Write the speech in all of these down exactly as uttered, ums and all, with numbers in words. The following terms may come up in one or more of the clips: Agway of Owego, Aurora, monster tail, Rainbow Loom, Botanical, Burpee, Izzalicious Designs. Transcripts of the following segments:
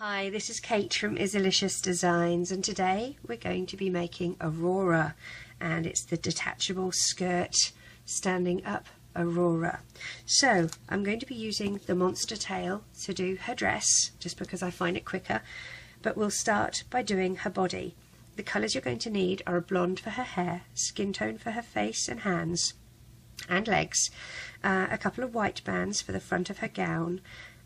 Hi, this is Kate from Izzalicious Designs, and today we're going to be making Aurora, and it's the detachable skirt standing up Aurora. So I'm going to be using the monster tail to do her dress just because I find it quicker, but we'll start by doing her body. The colours you're going to need are a blonde for her hair, skin tone for her face and hands and legs, uh, a couple of white bands for the front of her gown,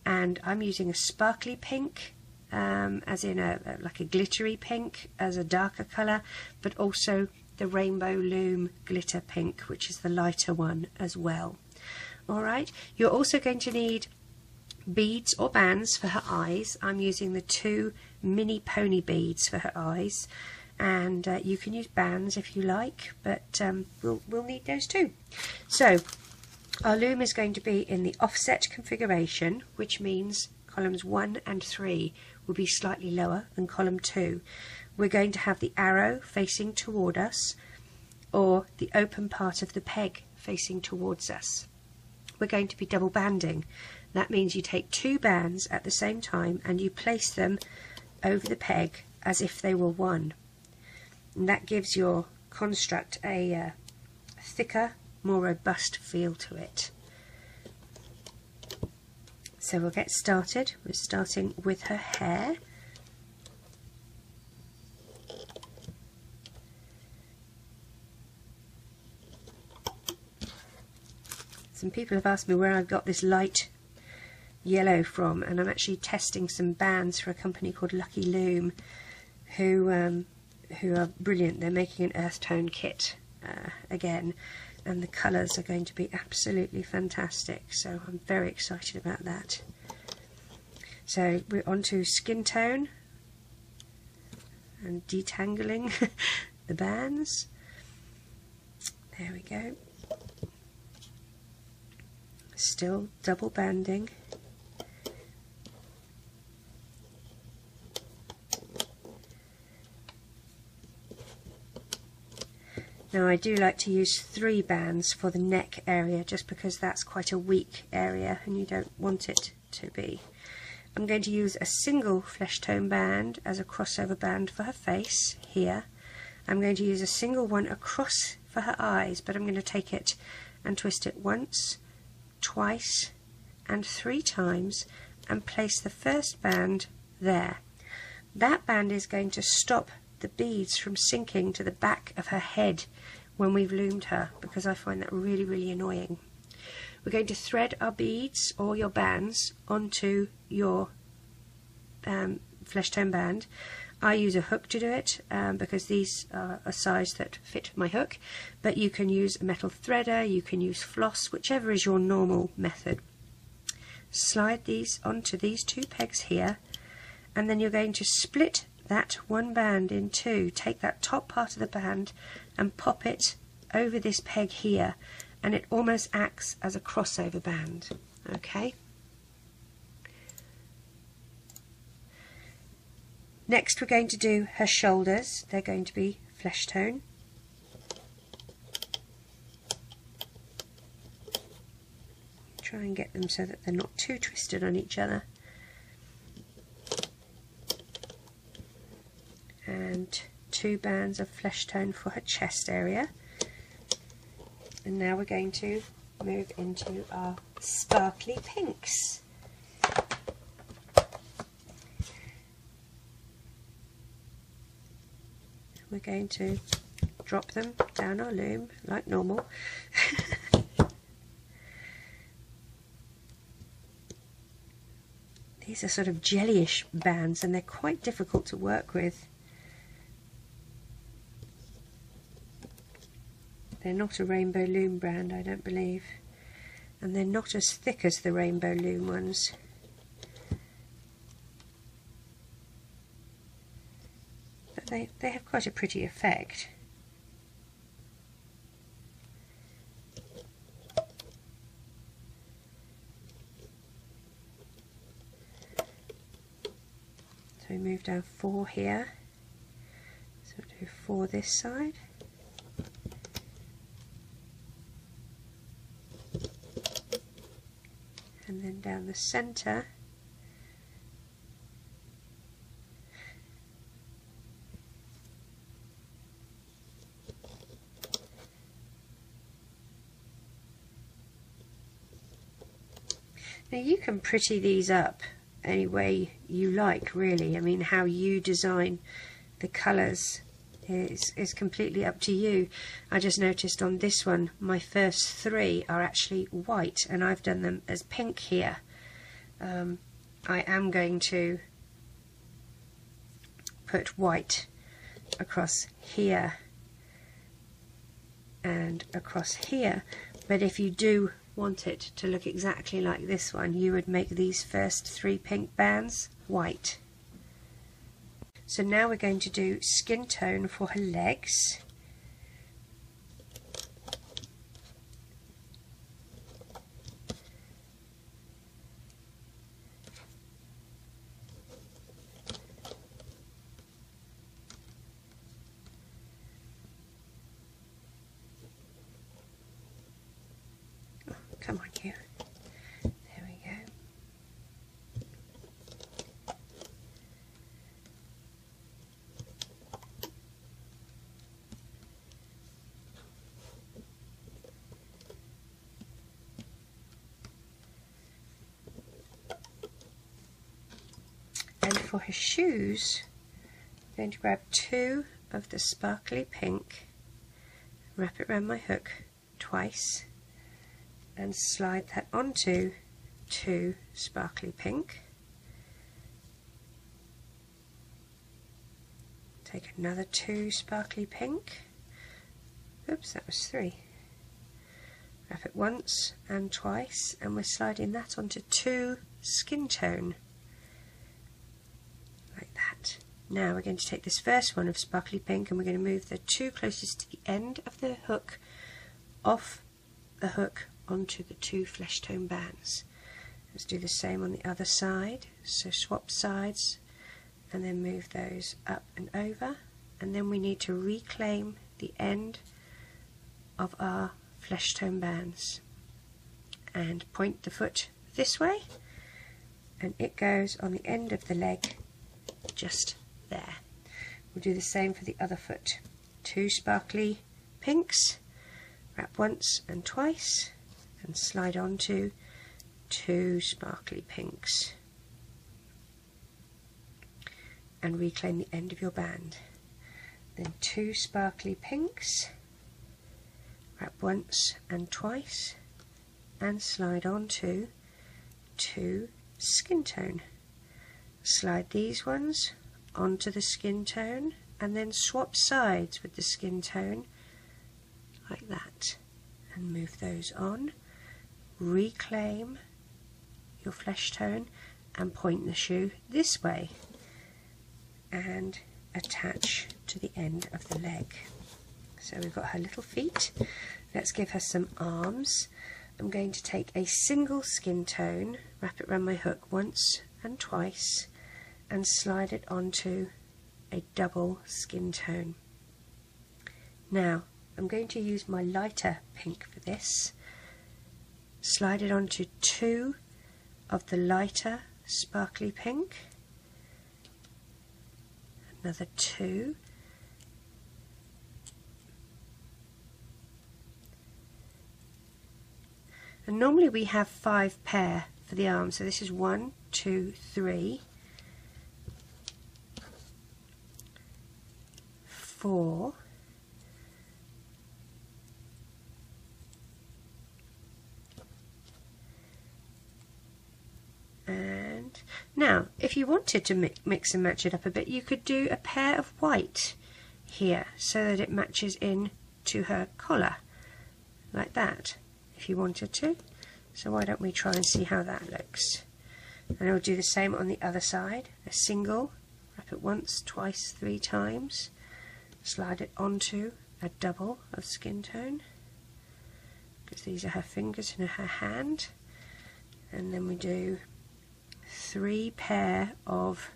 and I'm using a sparkly pink, Um, as in a, a like a glittery pink as a darker colour, but also the Rainbow Loom glitter pink, which is the lighter one as well. Alright, you're also going to need beads or bands for her eyes. I'm using the two mini pony beads for her eyes, and uh, you can use bands if you like, but um, we'll, we'll need those too. So our loom is going to be in the offset configuration, which means columns one and three will be slightly lower than column two. We're going to have the arrow facing toward us, or the open part of the peg facing towards us. We're going to be double banding. That means you take two bands at the same time and you place them over the peg as if they were one. And that gives your construct a uh, thicker, more robust feel to it. So we'll get started. We're starting with her hair. Some people have asked me where I've got this light yellow from, and I'm actually testing some bands for a company called Lucky Loom, who um, who are brilliant. They're making an earth tone kit uh, again, and the colours are going to be absolutely fantastic, so I'm very excited about that. So we're on to skin tone and detangling the bands. There we go. Still double banding. Now I do like to use three bands for the neck area just because that's quite a weak area and you don't want it to be. I'm going to use a single flesh tone band as a crossover band for her face here. I'm going to use a single one across for her eyes, but I'm going to take it and twist it once, twice and three times and place the first band there. That band is going to stop the beads from sinking to the back of her head when we've loomed her, because I find that really really annoying. We're going to thread our beads or your bands onto your um, flesh tone band. I use a hook to do it um, because these are a size that fit my hook, but you can use a metal threader, you can use floss, whichever is your normal method. Slide these onto these two pegs here, and then you're going to split that one band in two. Take that top part of the band and pop it over this peg here, and it almost acts as a crossover band. Okay. Next we're going to do her shoulders. They're going to be flesh tone. Try and get them so that they're not too twisted on each other. And two bands of flesh tone for her chest area. And now we're going to move into our sparkly pinks. We're going to drop them down our loom like normal. These are sort of jellyish bands and they're quite difficult to work with. They're not a Rainbow Loom brand, I don't believe, and they're not as thick as the Rainbow Loom ones. But they, they have quite a pretty effect. So we move down four here, so we'll do four this side. And then down the centre Now you can pretty these up any way you like, really. I mean, how you design the colours is, is completely up to you. I just noticed on this one my first three are actually white, and I've done them as pink here. Um, I am going to put white across here and across here, but if you do want it to look exactly like this one, you would make these first three pink bands white. So now we're going to do skin tone for her legs. Come on, you. There we go. And for her shoes, I'm going to grab two of the sparkly pink, wrap it around my hook twice, and slide that onto two sparkly pink. Take another two sparkly pink. Oops, that was three. Wrap it once and twice, and we're sliding that onto two skin tone. Like that. Now we're going to take this first one of sparkly pink, and we're going to move the two closest to the end of the hook off the hook onto the two flesh tone bands. Let's do the same on the other side. So swap sides and then move those up and over, and then we need to reclaim the end of our flesh tone bands and point the foot this way, and it goes on the end of the leg just there. We'll do the same for the other foot. Two sparkly pinks, wrap once and twice, and slide onto two sparkly pinks and reclaim the end of your band. Then two sparkly pinks, wrap once and twice, and slide onto two skin tone. Slide these ones onto the skin tone and then swap sides with the skin tone like that, and move those on. Reclaim your flesh tone and point the shoe this way and attach to the end of the leg. So we've got her little feet. Let's give her some arms. I'm going to take a single skin tone, wrap it around my hook once and twice, and slide it onto a double skin tone. Now I'm going to use my lighter pink for this. Slide it onto two of the lighter sparkly pink, another two, and normally we have five pair for the arms, so this is one, two, three, four, and now if you wanted to mix and match it up a bit, you could do a pair of white here so that it matches in to her collar like that if you wanted to. So why don't we try and see how that looks. And I'll do the same on the other side. A single, wrap it once, twice, three times, slide it onto a double of skin tone, because these are her fingers and her hand, and then we do three pair of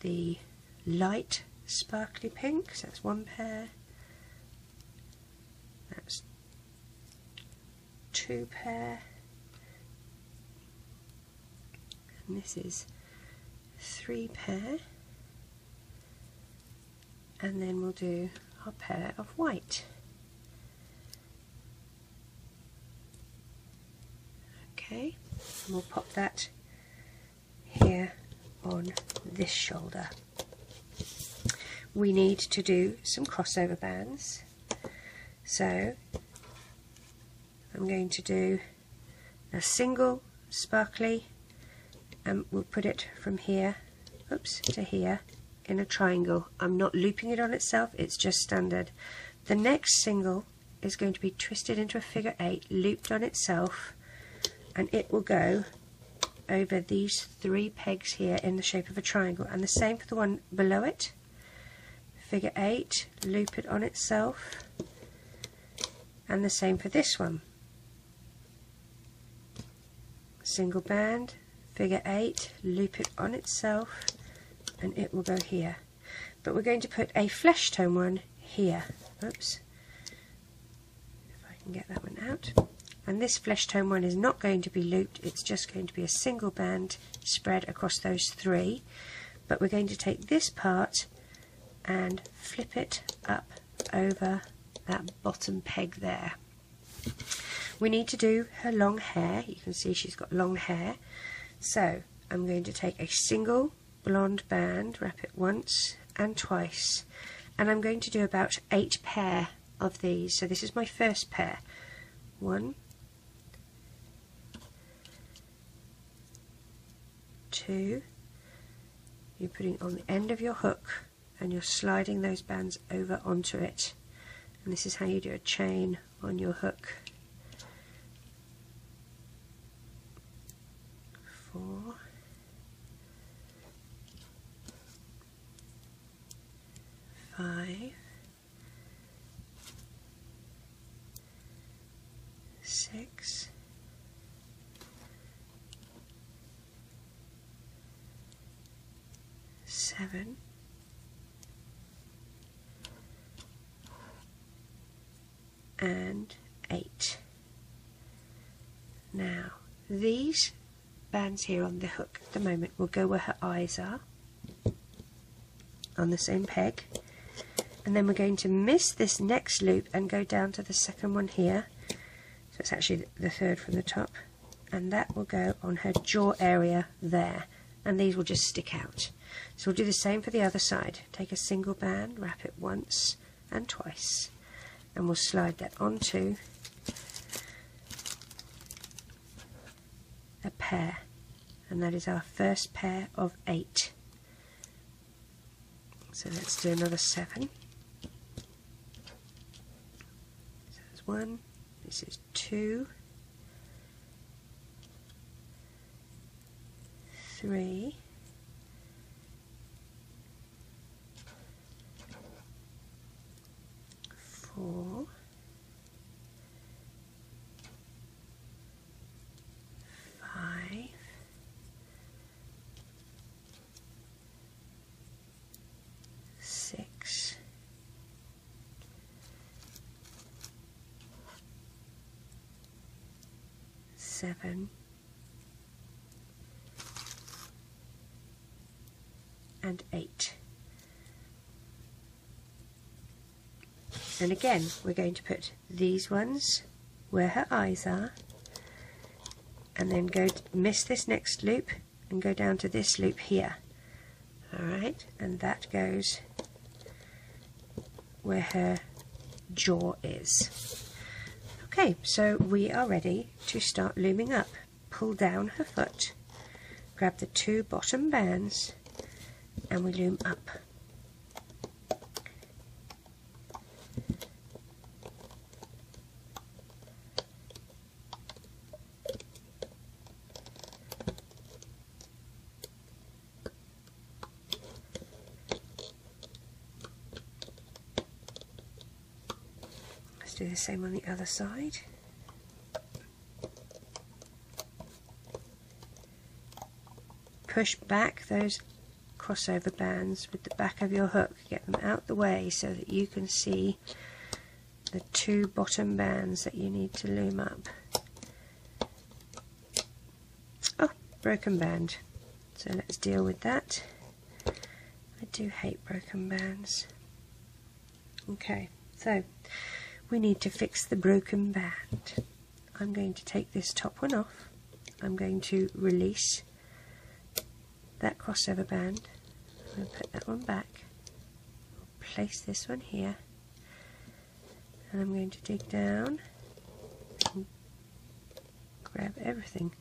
the light sparkly pink, so that's one pair, that's two pair, and this is three pair, and then we'll do our pair of white. Okay. and we'll pop that here on this shoulder. We need to do some crossover bands, so I'm going to do a single sparkly, and we'll put it from here, oops, to here in a triangle. I'm not looping it on itself, it's just standard. The next single is going to be twisted into a figure eight, looped on itself, and it will go over these three pegs here in the shape of a triangle, and the same for the one below it, figure eight, loop it on itself, and the same for this one, single band, figure eight, loop it on itself, and it will go here. But we're going to put a flesh tone one here, oops, if I can get that one out. And this flesh tone one is not going to be looped, it's just going to be a single band spread across those three. But we're going to take this part and flip it up over that bottom peg there. We need to do her long hair, you can see she's got long hair. So I'm going to take a single blonde band, wrap it once and twice. And I'm going to do about eight pair of these. So this is my first pair. One, two, you're putting on the end of your hook and you're sliding those bands over onto it, and this is how you do a chain on your hook. Four, five, six, seven, and eight. Now these bands here on the hook at the moment will go where her eyes are on the same peg, and then we're going to miss this next loop and go down to the second one here, so it's actually the third from the top, and that will go on her jaw area there, and these will just stick out. So we'll do the same for the other side, take a single band, wrap it once and twice, and we'll slide that onto a pair, and that is our first pair of eight. So let's do another seven. So that's one, this is two, three, four, five, six, seven, and eight. And again, we're going to put these ones where her eyes are, and then go to miss this next loop and go down to this loop here. Alright, and that goes where her jaw is. Okay, so we are ready to start looming up. Pull down her foot, grab the two bottom bands, and we loom up. Do the same on the other side. Push back those crossover bands with the back of your hook, get them out the way so that you can see the two bottom bands that you need to loom up. Oh, broken band. So let's deal with that. I do hate broken bands. Okay, so we need to fix the broken band. I'm going to take this top one off I'm going to release that crossover band. I'm going to put that one back, place this one here, and I'm going to dig down and grab everything.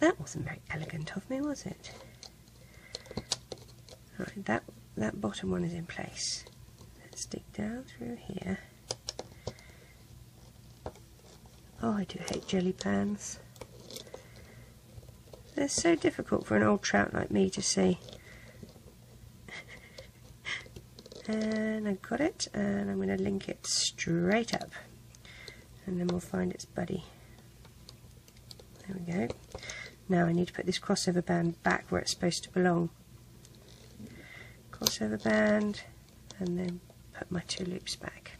That wasn't very elegant of me, was it? Right, that, that bottom one is in place. Let's dig down through here. Oh, I do hate jelly pans. They're so difficult for an old trout like me to see. And I've got it, and I'm going to link it straight up. And then we'll find its buddy. There we go. Now I need to put this crossover band back where it's supposed to belong. Crossover band, and then put my two loops back.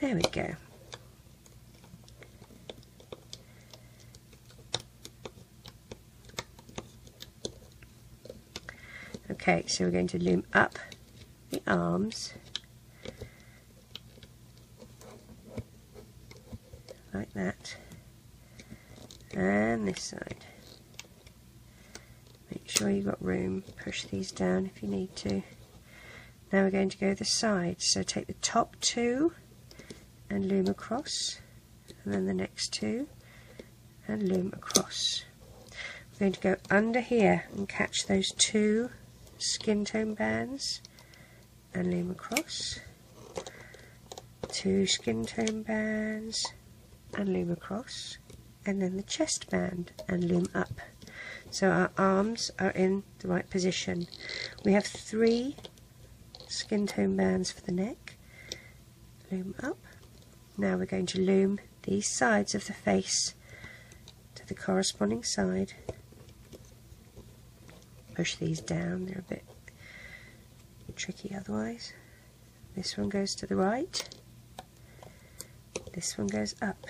There we go. Okay, so we're going to loom up the arms like that, and this side. Make sure you've got room, push these down if you need to. Now we're going to go this side, so take the top two and loom across, and then the next two and loom across. We're going to go under here and catch those two skin tone bands and loom across, two skin tone bands and loom across, and then the chest band and loom up. So our arms are in the right position. We have three skin tone bands for the neck, loom up. Now we're going to loom these sides of the face to the corresponding side. Push these down, they're a bit tricky otherwise. This one goes to the right, this one goes up.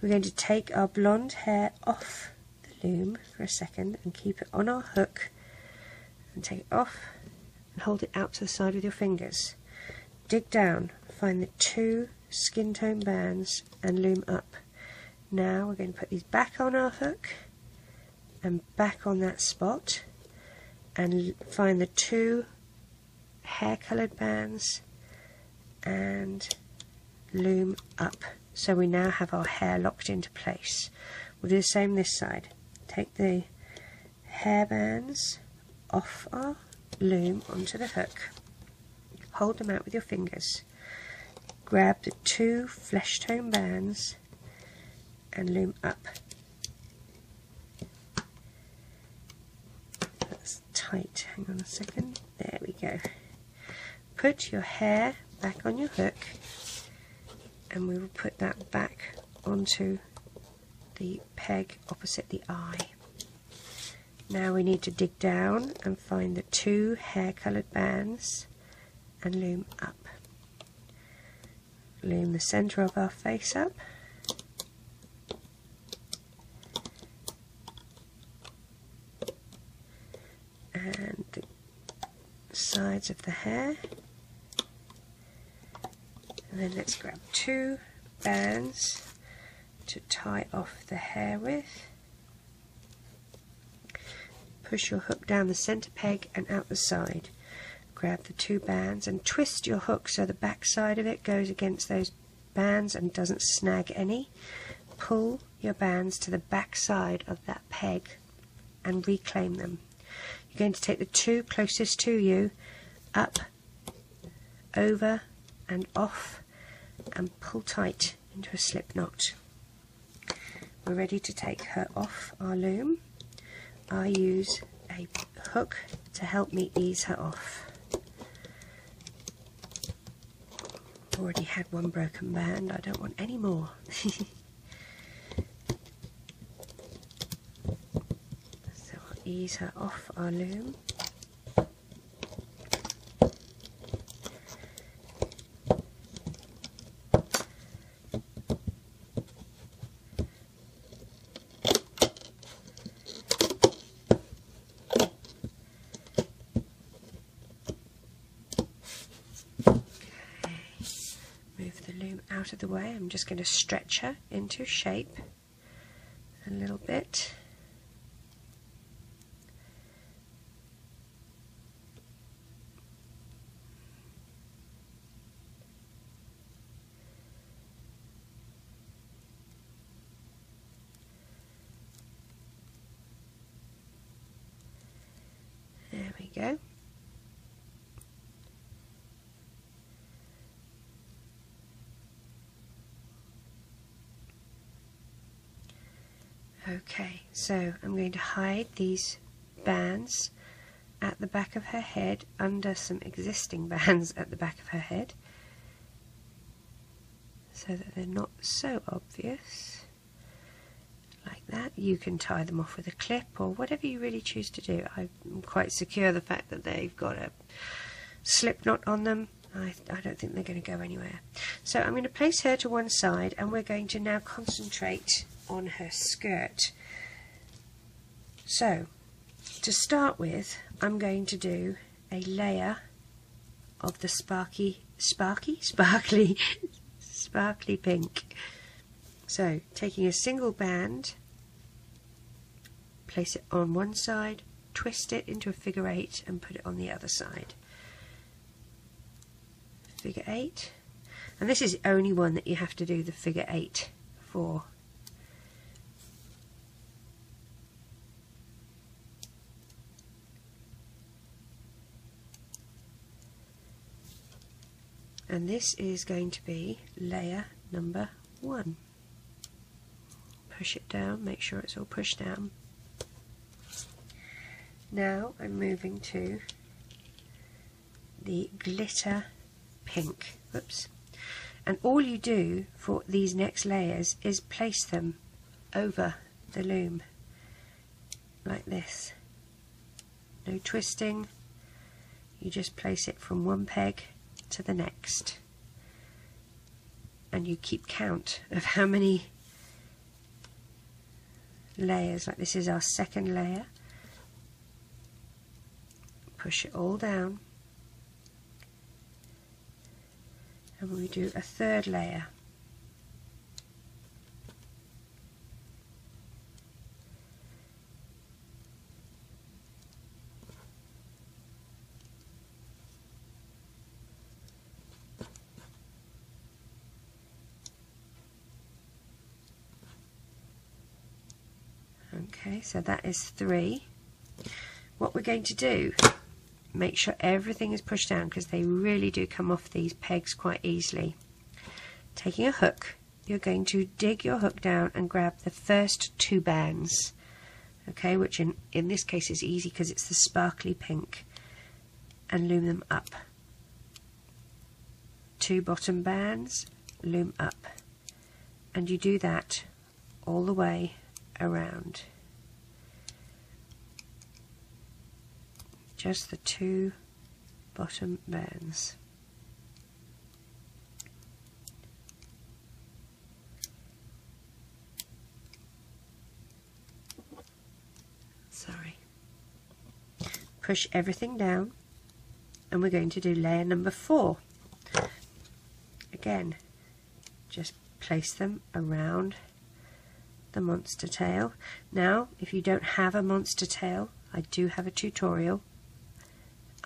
We're going to take our blonde hair off the loom for a second and keep it on our hook, and take it off and hold it out to the side with your fingers. Dig down, find the two skin tone bands and loom up. Now we're going to put these back on our hook and back on that spot, and find the two hair coloured bands and loom up. So we now have our hair locked into place. We'll do the same this side. Take the hair bands off our loom onto the hook. Hold them out with your fingers. Grab the two flesh tone bands and loom up. Tight. Hang on a second. There we go. Put your hair back on your hook, and we will put that back onto the peg opposite the eye. Now we need to dig down and find the two hair coloured bands and loom up. Loom the centre of our face up. And the sides of the hair, and then let's grab two bands to tie off the hair with. Push your hook down the centre peg and out the side. Grab the two bands and twist your hook so the back side of it goes against those bands and doesn't snag any. Pull your bands to the back side of that peg and reclaim them. You're going to take the two closest to you, up, over and off, and pull tight into a slip knot. We're ready to take her off our loom. I use a hook to help me ease her off. Already had one broken band, I don't want any more. Ease her off our loom. out of the way. I'm just going to stretch her into shape a little bit. Go. Okay, so I'm going to hide these bands at the back of her head under some existing bands at the back of her head so that they're not so obvious. Like that. You can tie them off with a clip or whatever you really choose to do. I'm quite secure the fact that they've got a slip knot on them, I, I don't think they're going to go anywhere. So I'm going to place her to one side and we're going to now concentrate on her skirt. So to start with, I'm going to do a layer of the sparky, sparky, sparkly, sparkly pink. So, taking a single band, place it on one side, twist it into a figure eight and put it on the other side. Figure eight. And this is the only one that you have to do the figure eight for. And this is going to be layer number one. Push it down, make sure it's all pushed down. Now I'm moving to the glitter pink. Whoops. And all you do for these next layers is place them over the loom like this. No twisting, you just place it from one peg to the next and you keep count of how many layers. Like this is our second layer. Push it all down and we do a third layer. Okay, so that is three. What we're going to do, make sure everything is pushed down because they really do come off these pegs quite easily. Taking a hook, you're going to dig your hook down and grab the first two bands, okay, which in, in this case is easy because it's the sparkly pink, and loom them up. Two bottom bands, loom up. And you do that all the way around. Just the two bottom bands. Sorry. Push everything down and we're going to do layer number four. Again, just place them around the monster tail. Now, if you don't have a monster tail, I do have a tutorial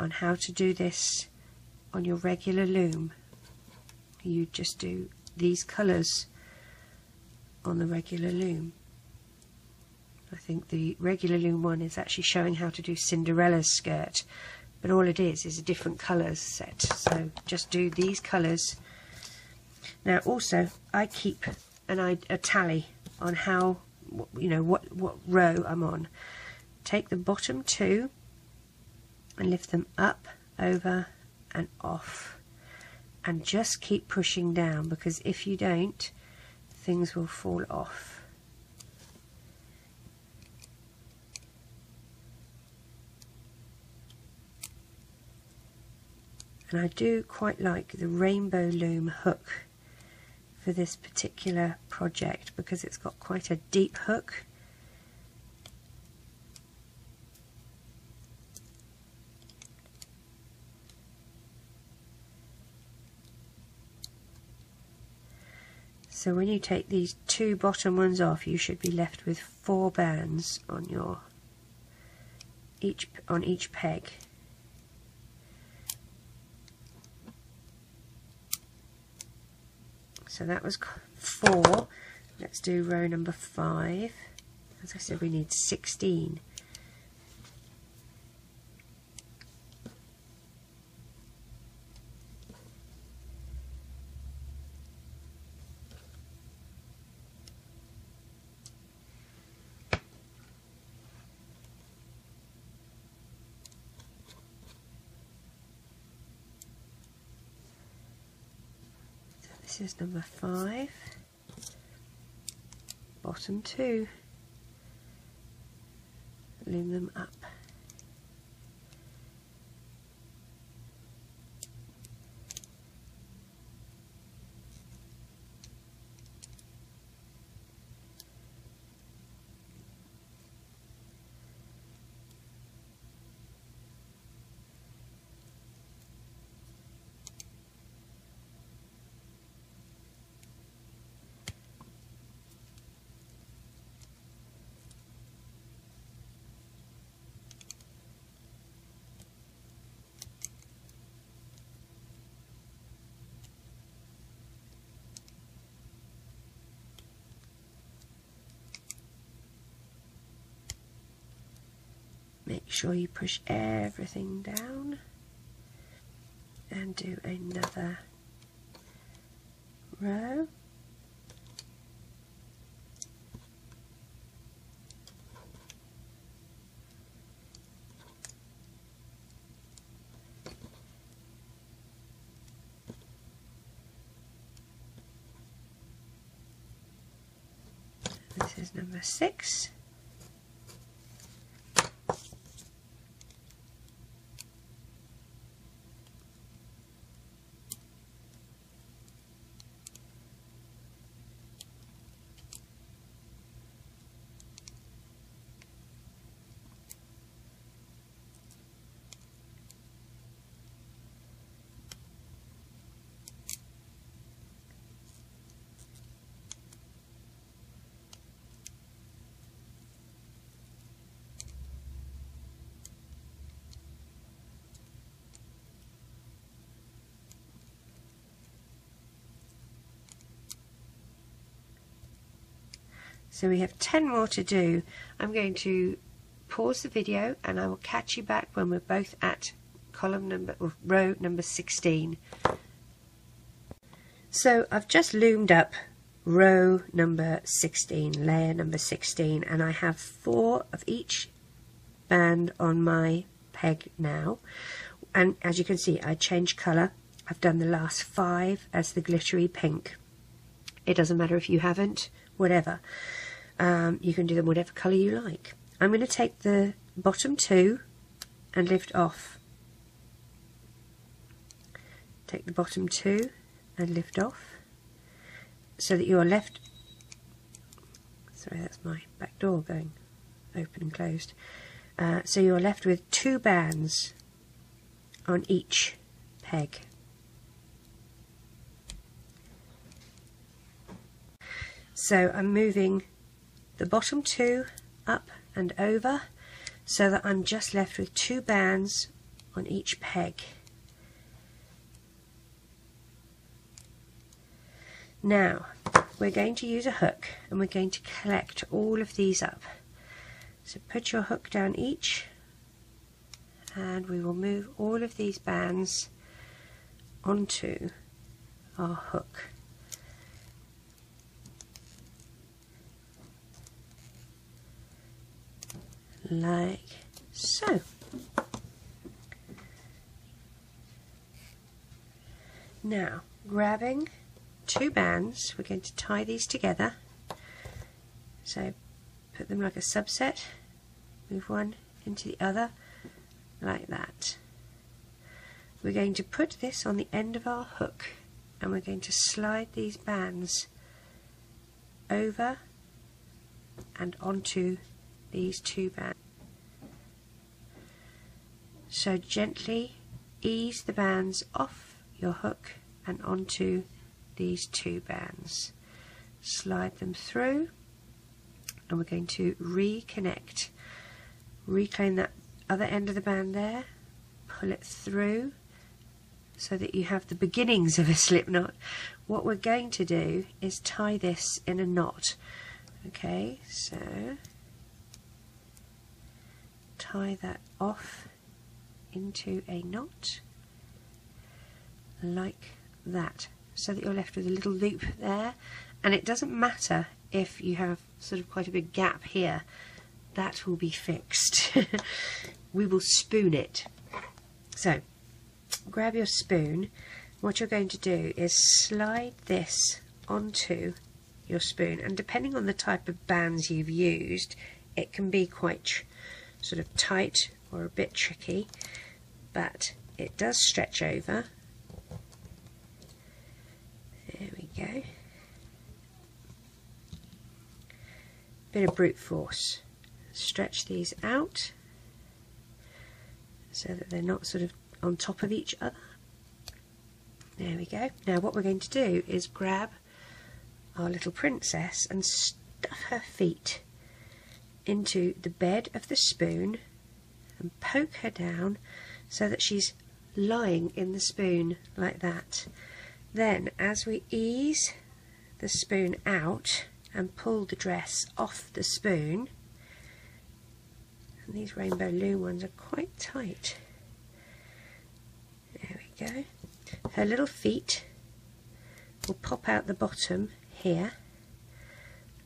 on how to do this on your regular loom. You just do these colours on the regular loom. I think the regular loom one is actually showing how to do Cinderella's skirt, but all it is is a different colours set, so just do these colours. Now also I keep an, a tally on how, you know, what, what row I'm on. Take the bottom two and lift them up, over and off, and just keep pushing down because if you don't, things will fall off. And I do quite like the Rainbow Loom hook for this particular project because it's got quite a deep hook. So when you take these two bottom ones off, you should be left with four bands on your each on each peg. So that was four. Let's do row number five. As I said, we need sixteen. This is number five, bottom two, loom them up. Make sure you push everything down and do another row. This is number six. So we have ten more to do. I'm going to pause the video and I will catch you back when we're both at column number, or row number sixteen. So I've just loomed up row number sixteen, layer number sixteen, and I have four of each band on my peg now. And as you can see, I changed colour. I've done the last five as the glittery pink. It doesn't matter if you haven't, whatever. Um, you can do them whatever colour you like. I'm going to take the bottom two and lift off. Take the bottom two and lift off so that you are left... Sorry, that's my back door going open and closed. Uh, so you are left with two bands on each peg. So I'm moving the bottom two up and over so that I'm just left with two bands on each peg. Now we're going to use a hook and we're going to collect all of these up. So put your hook down each and we will move all of these bands onto our hook. Like so. Now, grabbing two bands, we're going to tie these together. So put them like a subset, move one into the other, like that. We're going to put this on the end of our hook and we're going to slide these bands over and onto these two bands. So gently ease the bands off your hook and onto these two bands. slide them through, and we're going to reconnect, reclaim that other end of the band there, pull it through so that you have the beginnings of a slip knot. What we're going to do is tie this in a knot. Okay, so tie that off into a knot like that, so that you're left with a little loop there, and it doesn't matter if you have sort of quite a big gap here, that will be fixed. We will spoon it. So grab your spoon. What you're going to do is slide this onto your spoon, and depending on the type of bands you've used, it can be quite sort of tight or a bit tricky, but it does stretch over. There we go. Bit of brute force. Stretch these out so that they're not sort of on top of each other. There we go. Now what we're going to do is grab our little princess and stuff her feet into the bed of the spoon and poke her down so that she's lying in the spoon like that. Then as we ease the spoon out and pull the dress off the spoon, and these Rainbow Loom ones are quite tight. There we go. Her little feet will pop out the bottom here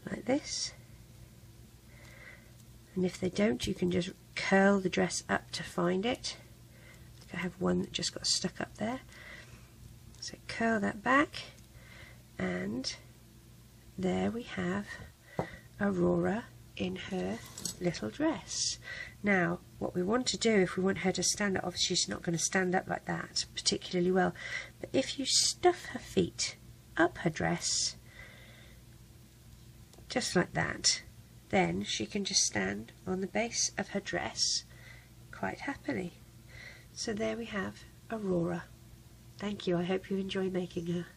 like this, and if they don't, you can just curl the dress up to find it. I have one that just got stuck up there, so curl that back, and there we have Aurora in her little dress. Now what we want to do, if we want her to stand up, obviously she's not going to stand up like that particularly well, but if you stuff her feet up her dress just like that, then she can just stand on the base of her dress quite happily. So there we have Aurora. Thank you, I hope you enjoy making her.